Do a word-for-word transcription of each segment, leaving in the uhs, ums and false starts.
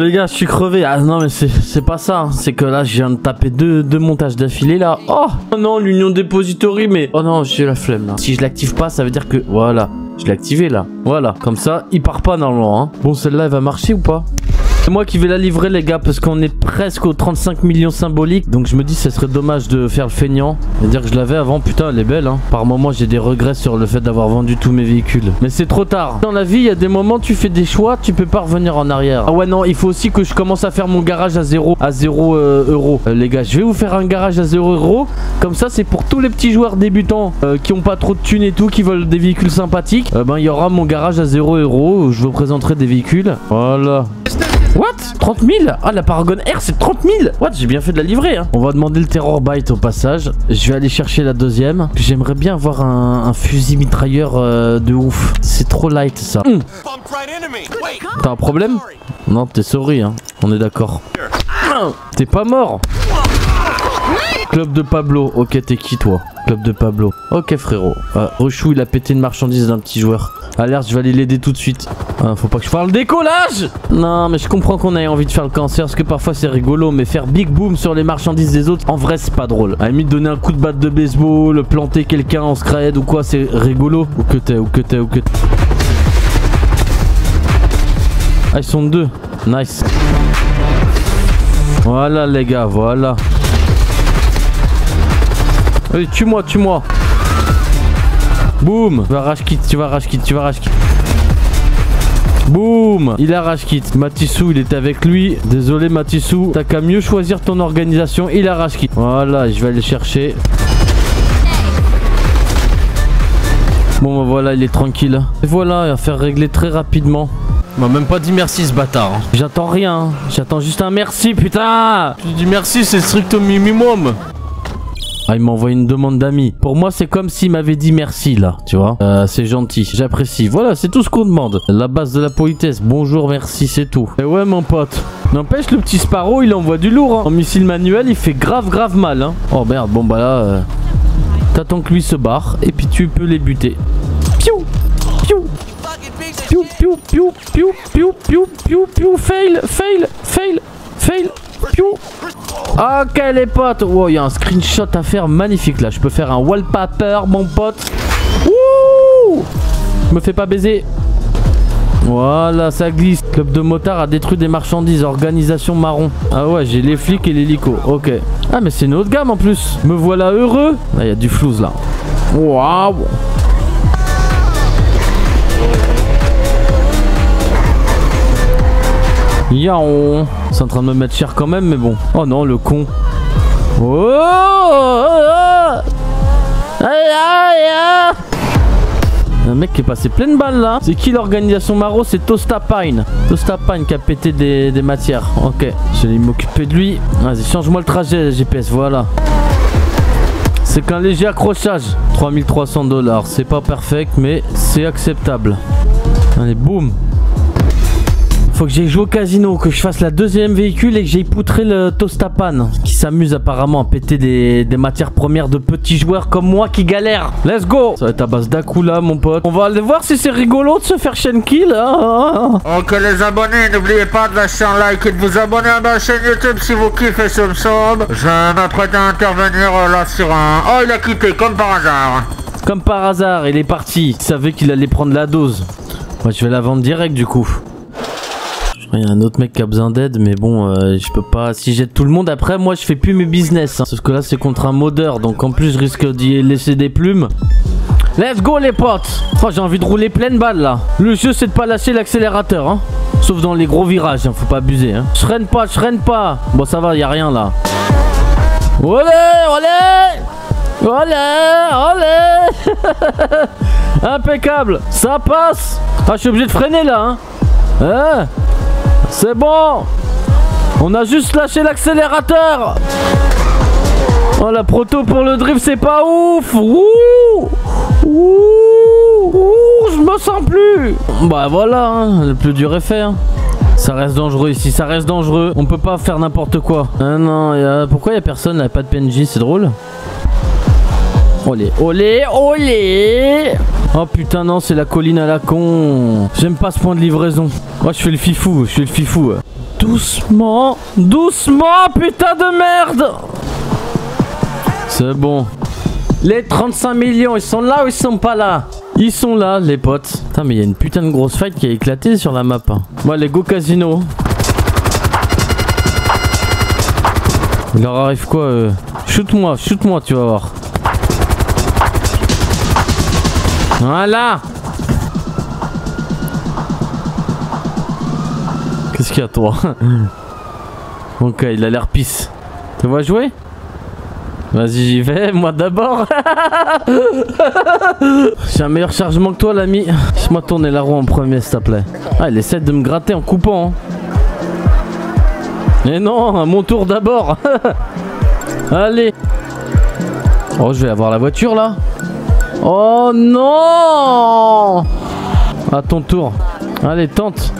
merde les gars, je suis crevé. Ah non mais c'est pas ça, c'est que là je viens de taper deux, deux montages d'affilée là. Oh, oh non, l'union depository, mais oh non, j'ai la flemme là. Si je l'active pas, ça veut dire que voilà, je l'ai activé là. Voilà, comme ça il part pas normalement hein. Bon, celle-là elle va marcher ou pas? C'est moi qui vais la livrer les gars, parce qu'on est presque aux trente-cinq millions symboliques. Donc je me dis ce serait dommage de faire le feignant et dire que je l'avais avant. Putain elle est belle hein. Par moment j'ai des regrets sur le fait d'avoir vendu tous mes véhicules, mais c'est trop tard. Dans la vie il y a des moments tu fais des choix, tu peux pas revenir en arrière. Ah ouais non, il faut aussi que je commence à faire mon garage à zéro à zéro euh, euro. euh, Les gars je vais vous faire un garage à zéro euro. Comme ça c'est pour tous les petits joueurs débutants euh, qui ont pas trop de thunes et tout, qui veulent des véhicules sympathiques. euh, Ben il y aura mon garage à zéro euro où je vous présenterai des véhicules. Voilà. What? trente mille? Ah, la Paragon R, c'est trente mille? What? J'ai bien fait de la livrer, hein. On va demander le Terrorbyte au passage. Je vais aller chercher la deuxième. J'aimerais bien avoir un, un fusil mitrailleur euh, de ouf. C'est trop light, ça. Mmh. T'as un problème? Non, t'es sorry, hein. On est d'accord. T'es pas mort. Club de Pablo. Ok, t'es qui, toi? Club de Pablo. Ok, frérot. Euh, Rechou, il a pété une marchandise d'un petit joueur. Alerte, je vais aller l'aider tout de suite. Ah, faut pas que je fasse le décollage. Non, mais je comprends qu'on ait envie de faire le cancer, parce que parfois c'est rigolo, mais faire big boom sur les marchandises des autres, en vrai c'est pas drôle. À la limite, donner un coup de batte de baseball, planter quelqu'un en scred ou quoi, c'est rigolo. Ou que t'es, ou que t'es, ou que t'es. Ah, ils sont deux. Nice. Voilà les gars, voilà. Allez, tue-moi, tue-moi. Boum. Tu vas rage-kit, tu vas rage-kit, tu vas rage-kit. Boum. Il a rage-kit. Matissou, il était avec lui. Désolé Matissou, t'as qu'à mieux choisir ton organisation. Il a rage-kit. Voilà, je vais aller chercher. Bon ben voilà, il est tranquille. Et voilà, il va faire régler très rapidement. On m'a même pas dit merci ce bâtard. J'attends rien, j'attends juste un merci putain. Tu dis merci, c'est stricto minimum. Ah, il m'envoie une demande d'amis. Pour moi, c'est comme s'il m'avait dit merci, là. Tu vois, euh, c'est gentil. J'apprécie. Voilà, c'est tout ce qu'on demande. La base de la politesse. Bonjour, merci, c'est tout. Et ouais, mon pote. N'empêche, le petit Sparrow, il envoie du lourd. Hein. En missile manuel, il fait grave, grave mal. Hein. Oh merde, bon, bah là. Euh... T'attends que lui se barre. Et puis tu peux les buter. Piou. Piou. Piou, piou, piou, piou, piou, piou, piou, piou. Fail, fail, fail, fail. Piou. Ok les potes. Wow, il y a un screenshot à faire magnifique là. Je peux faire un wallpaper mon pote. Ouh, je me fais pas baiser. Voilà, ça glisse. Club de motards a détruit des marchandises. Organisation marron. Ah ouais, j'ai les flics et l'hélico. Ok. Ah mais c'est une autre gamme en plus. Me voilà heureux. Là il y a du flouze là. Waouh. Yaon. C'est en train de me mettre cher quand même, mais bon. Oh non, le con. Oh, un mec qui est passé plein de balles là. C'est qui l'organisation Maro? C'est Tostapine. Tostapine qui a pété des, des matières. Ok, je vais m'occuper de lui. Vas-y, change-moi le trajet G P S, voilà. C'est qu'un léger accrochage. trois mille trois cents dollars, c'est pas perfect, mais c'est acceptable. Allez, boum. Faut que j'aille jouer au casino, que je fasse la deuxième véhicule et que j'aille poutrer le Tostapane qui s'amuse apparemment à péter des, des matières premières de petits joueurs comme moi qui galèrent. Let's go. Ça va être à base d'Akula mon pote. On va aller voir si c'est rigolo de se faire chaîne kill. Hein. Ok les abonnés, n'oubliez pas de lâcher un like et de vous abonner à ma chaîne YouTube si vous kiffez ce somme. Je m'apprête à intervenir là sur un... Oh il a quitté comme par hasard. Comme par hasard, il est parti. Il savait qu'il allait prendre la dose. Moi je vais la vendre direct du coup. Il y a un autre mec qui a besoin d'aide, mais bon, euh, je peux pas. Si j'aide tout le monde, après, moi, je fais plus mes business. Hein. Sauf que là, c'est contre un modeur, donc en plus, je risque d'y laisser des plumes. Let's go, les potes. Oh, j'ai envie de rouler pleine balle, là. Le jeu, c'est de pas lâcher l'accélérateur, hein. Sauf dans les gros virages, hein. Faut pas abuser, hein. Je freine pas, je freine pas. Bon, ça va, y a rien, là. Olé, olé. Olé, olé. Impeccable. Ça passe. Ah, je suis obligé de freiner, là, hein. Hein. C'est bon. On a juste lâché l'accélérateur. Oh la proto pour le drift c'est pas ouf. Ouh, ouh, ouh, je me sens plus. Bah voilà hein, le plus dur est fait hein. Ça reste dangereux ici, ça reste dangereux. On peut pas faire n'importe quoi. Ah non, y a... pourquoi y a personne là, pas de P N J, c'est drôle. Olé, olé, olé. Oh putain non, c'est la colline à la con. J'aime pas ce point de livraison. Moi oh, je fais le fifou, je fais le fifou. Doucement, doucement, putain de merde. C'est bon. Les trente-cinq millions, ils sont là ou ils sont pas là? Ils sont là, les potes. Putain, mais il y a une putain de grosse fight qui a éclaté sur la map. Moi, les go casino. Il leur arrive quoi euh... Shoot-moi, shoot-moi, tu vas voir. Voilà. Qu'est-ce qu'il y a, toi? Ok, il a l'air pisse. Tu vois jouer? Vas-y, j'y vais, moi d'abord. J'ai un meilleur chargement que toi, l'ami. Laisse-moi tourner la roue en premier, s'il te plaît. Ah, il essaie de me gratter en coupant. Mais hein. Non, mon tour d'abord. Allez. Oh, je vais avoir la voiture, là. Oh, non. À ton tour. Allez, tente.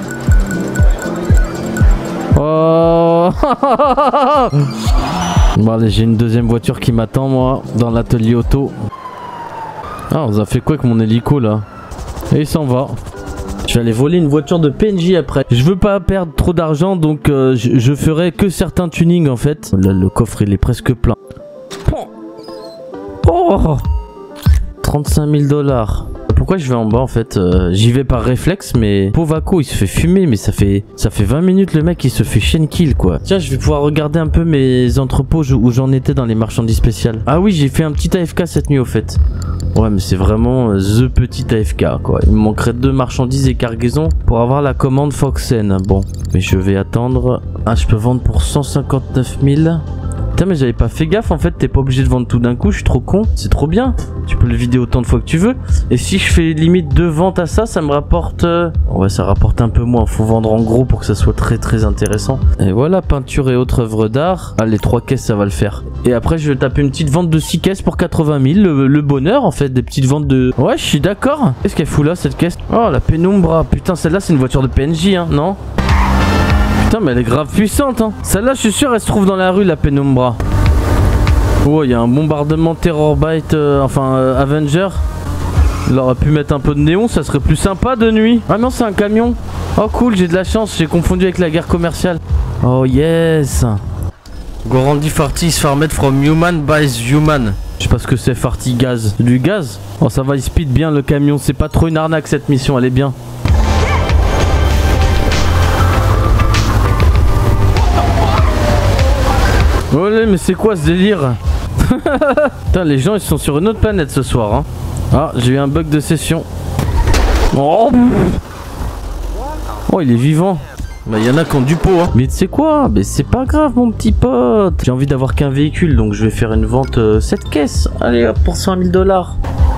Oh. Bon allez, j'ai une deuxième voiture qui m'attend moi dans l'atelier auto. Ah, on a fait quoi avec mon hélico là? Et il s'en va. Je vais aller voler une voiture de P N J après. Je veux pas perdre trop d'argent donc euh, je, je ferai que certains tunings en fait. Là, le coffre il est presque plein. Oh, trente-cinq mille dollars. Pourquoi je vais en bas en fait? euh, J'y vais par réflexe, mais Povaco il se fait fumer, mais ça fait ça fait vingt minutes le mec il se fait chain kill quoi. Tiens, je vais pouvoir regarder un peu mes entrepôts où j'en étais dans les marchandises spéciales. Ah oui, j'ai fait un petit A F K cette nuit au fait. Ouais, mais c'est vraiment euh, the petit A F K quoi. Il me manquerait deux marchandises et cargaisons pour avoir la commande Foxen. Bon, mais je vais attendre. Ah, je peux vendre pour cent cinquante-neuf mille. Putain, mais j'avais pas fait gaffe en fait, t'es pas obligé de vendre tout d'un coup, je suis trop con, c'est trop bien. Tu peux le vider autant de fois que tu veux. Et si je fais limite deux ventes à ça, ça me rapporte... Ouais, ça rapporte un peu moins, faut vendre en gros pour que ça soit très très intéressant. Et voilà, peinture et autres œuvres d'art. Ah, les trois caisses, ça va le faire. Et après, je vais taper une petite vente de six caisses pour quatre-vingt mille, le, le bonheur en fait, des petites ventes de... Ouais, je suis d'accord. Qu'est-ce qu'elle fout là, cette caisse? Oh, la Pénumbra, putain, celle-là, c'est une voiture de P N J, hein, non? Putain, mais elle est grave puissante hein. Celle-là je suis sûr elle se trouve dans la rue, la Pénumbra. Oh, il y a un bombardement Terrorbyte, euh, enfin euh, Avenger. Il aurait pu mettre un peu de néon, ça serait plus sympa de nuit. Ah non, c'est un camion. Oh cool, j'ai de la chance, j'ai confondu avec la guerre commerciale. Oh yes. Gorandi Farty is farmed from human by human. Je sais pas ce que c'est, Farty gaz. Du gaz? Oh ça va, il speed bien le camion, c'est pas trop une arnaque cette mission, elle est bien. Olé, mais c'est quoi ce délire? Putain, les gens ils sont sur une autre planète ce soir hein. Ah, j'ai eu un bug de session. Oh, oh il est vivant. Bah il y en a qui ont du pot hein. Mais tu sais quoi? Mais c'est pas grave mon petit pote. J'ai envie d'avoir qu'un véhicule donc je vais faire une vente euh, sept caisses. Allez hop, pour cent mille dollars.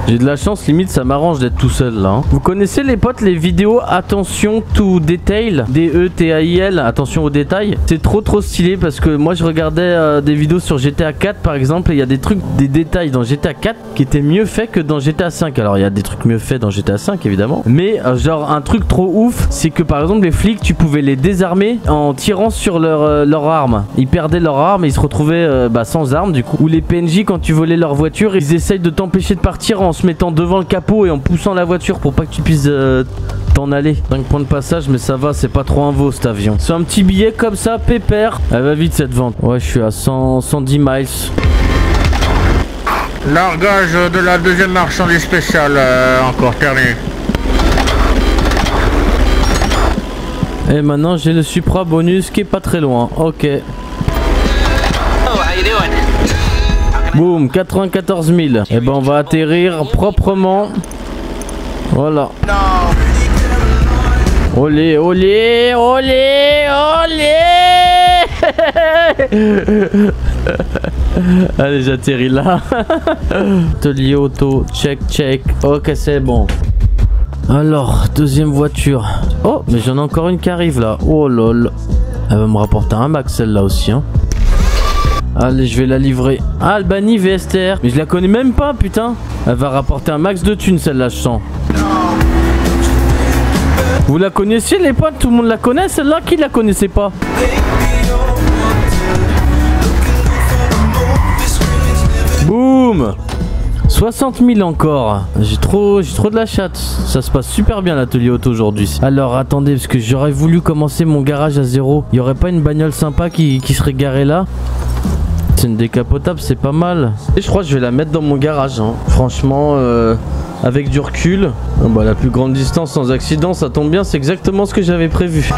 J'ai de la chance, limite ça m'arrange d'être tout seul là hein. Vous connaissez les potes les vidéos attention to detail, D E T A I L, attention aux détails. C'est trop trop stylé parce que moi je regardais euh, des vidéos sur G T A quatre par exemple. Et il y a des trucs, des détails dans G T A quatre qui étaient mieux faits que dans G T A cinq. Alors il y a des trucs mieux faits dans G T A cinq évidemment. Mais euh, genre un truc trop ouf, c'est que par exemple les flics tu pouvais les désarmer en tirant sur leur, euh, leur arme. Ils perdaient leur arme et ils se retrouvaient euh, bah, sans arme du coup. Ou les P N J quand tu volais leur voiture, ils essayent de t'empêcher de partir en en se mettant devant le capot et en poussant la voiture pour pas que tu puisses euh, t'en aller. Cinq points de passage, mais ça va, c'est pas trop un veau cet avion. C'est un petit billet comme ça, pépère. Elle va vite cette vente. Ouais, je suis à cent, cent dix miles. Largage de la deuxième marchandise spéciale, euh, encore terminé. Et maintenant j'ai le Supra bonus qui est pas très loin. Ok. Boum, quatre-vingt-quatorze mille. Et ben on va atterrir proprement. Voilà. Olé, olé, olé, olé. Allez, j'atterris là. Atelier auto, check, check. Ok, c'est bon. Alors, deuxième voiture. Oh, mais j'en ai encore une qui arrive là. Oh lol. Elle va me rapporter un max celle-là aussi, hein. Allez, je vais la livrer. Albany V S T R. Mais je la connais même pas, putain. Elle va rapporter un max de thunes, celle-là, je sens. Vous la connaissiez, les potes? Tout le monde la connaît, celle-là? Qui la connaissait pas? Boum! soixante mille encore. J'ai trop, j'ai trop de la chatte. Ça se passe super bien l'atelier auto aujourd'hui. Alors attendez, parce que j'aurais voulu commencer mon garage à zéro. Il n'y aurait pas une bagnole sympa qui, qui serait garée là? C'est une décapotable, c'est pas mal. Et je crois que je vais la mettre dans mon garage, hein. Franchement, euh, avec du recul, oh bah, la plus grande distance sans accident, ça tombe bien, c'est exactement ce que j'avais prévu.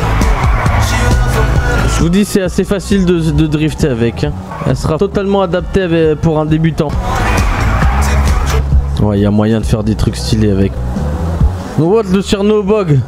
Je vous dis, c'est assez facile de, de drifter avec, hein. Elle sera totalement adaptée avec, pour un débutant. Ouais, il y a moyen de faire des trucs stylés avec. What, le Chernobog?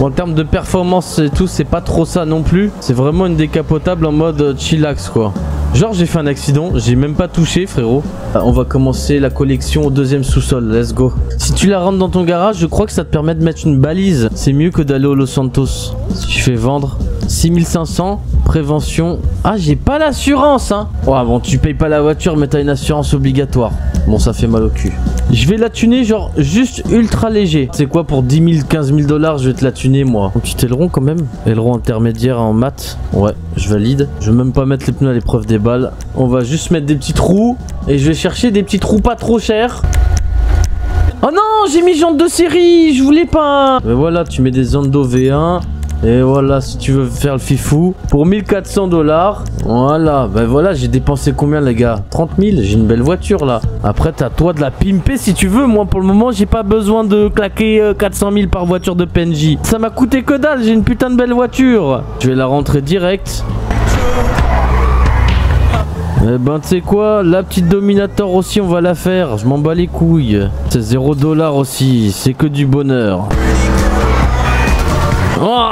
Bon, en termes de performance et tout, c'est pas trop ça non plus. C'est vraiment une décapotable en mode chillax, quoi. Genre j'ai fait un accident, j'ai même pas touché, frérot. On va commencer la collection au deuxième sous-sol, let's go. Si tu la rentres dans ton garage, je crois que ça te permet de mettre une balise. C'est mieux que d'aller au Los Santos. Je fais vendre six mille cinq cents, prévention. Ah, j'ai pas l'assurance, hein. Oh, bon, tu payes pas la voiture, mais t'as une assurance obligatoire. Bon, ça fait mal au cul. Je vais la tuner, genre juste ultra léger. C'est quoi, pour dix mille, quinze mille dollars, je vais te la tuner, moi. Un petit aileron quand même. Aileron intermédiaire en mat. Ouais, je valide. Je vais même pas mettre les pneus à l'épreuve des balles. On va juste mettre des petits trous. Et je vais chercher des petits trous pas trop chers. Oh non, j'ai mis jante de série. Je voulais pas. Mais voilà, tu mets des Ando V un. Et voilà, si tu veux faire le fifou. Pour mille quatre cents dollars. Voilà, ben voilà, j'ai dépensé combien, les gars? Trente mille, j'ai une belle voiture là. Après, t'as toi de la pimper si tu veux. Moi, pour le moment, j'ai pas besoin de claquer quatre cent mille par voiture de P N J. Ça m'a coûté que dalle, j'ai une putain de belle voiture. Je vais la rentrer direct. Eh ben, tu sais quoi, la petite Dominator aussi, on va la faire. Je m'en bats les couilles. C'est zéro dollar aussi, c'est que du bonheur. Oh,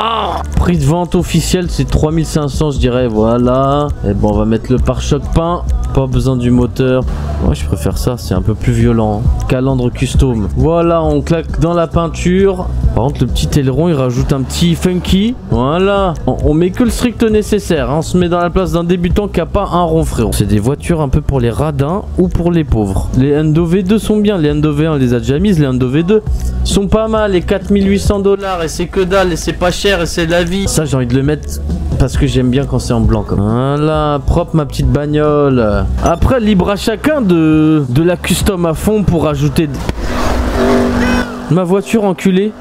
prix de vente officiel, c'est trois mille cinq cents, je dirais. Voilà. Et bon, on va mettre le pare-choc peint. Pas besoin du moteur. Moi, je préfère ça, c'est un peu plus violent. Calandre custom. Voilà, on claque dans la peinture. Par contre, le petit aileron, il rajoute un petit funky. Voilà. On, on met que le strict nécessaire, hein. On se met dans la place d'un débutant qui n'a pas un rond, frérot. C'est des voitures un peu pour les radins ou pour les pauvres. Les Endo V deux sont bien. Les Endo V un, on les a déjà mises. Les Endo V deux sont pas mal. Les quatre mille huit cents dollars, et c'est que dalle, et c'est pas cher, et c'est la vie. Ça, j'ai envie de le mettre parce que j'aime bien quand c'est en blanc, comme. Voilà, propre ma petite bagnole. Après, libre à chacun de, de la custom à fond pour ajouter... Ma voiture enculée.